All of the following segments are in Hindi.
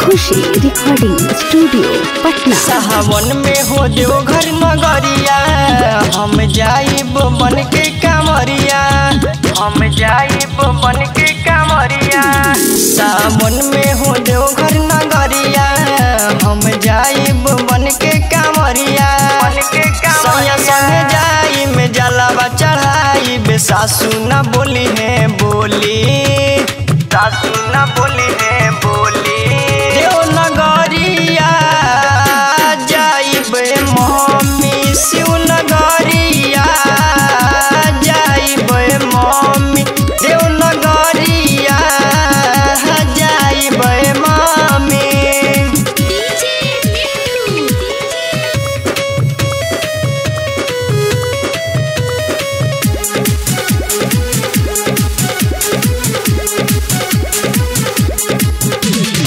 खुशी रिकॉर्डिंग स्टूडियो पटना। सावन में हो जो घर नगरिया, हम जाइब बन के कामरिया, हम जाइब बन के कामरिया। सावन में हो जो घर नगरिया, हम जाइब बन के कामरिया। सैया संगे जाई में जलावा चढ़ाई बे, सासू न बोली है बोली, सासू न बोली है बोली। नगरिया जाइबे मम्मी, शिव नगरिया जाइबे मम्मी, देव नगरिया जाइबे मम्मी।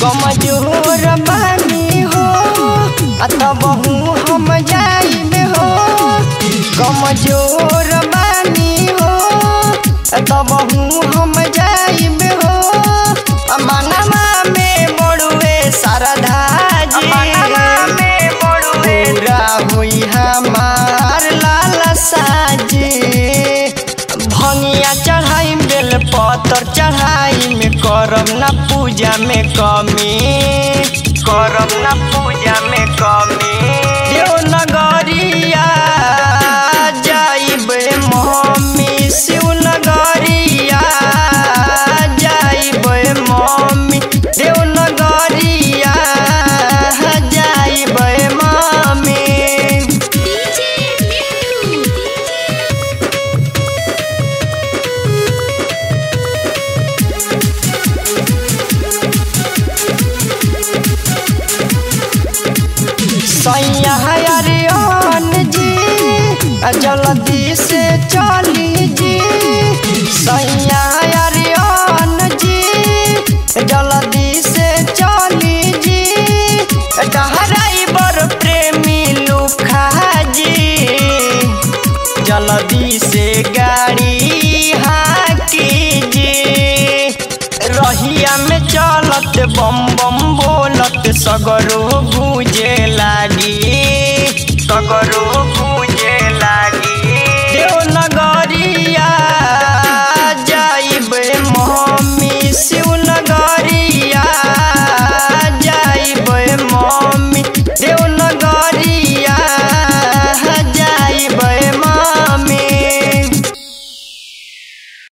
गमजोर बानी हो अतः बहु हम जाइबे हो, गमजोर बानी हो अतः बहु हम जाइबे हो। अमनवा में बड़ुए शारदा जी, अमनवा में बड़ुए राहुई हमार लाल साजी। भंगिया चढ़ाई बेल पत्तर चढ़ाई में, करब ना पूजा में कमी, करब ना पूजा में कमी। देव नगरिया जाइबे मम्मी, शिव नगरिया जाइबे मम्मी, देव नगरिया जाइबे मम्मी। सैया अरियान जी जल्दी से चली जी, सैया अरियान जी जल्दी से चली जी। डहराई बड़ प्रेमी लुखा जी, जल्दी से गाड़ी हाकी जी। रहिया में चलत बम बम बोलत, सगरो भूजे लागी, सगरो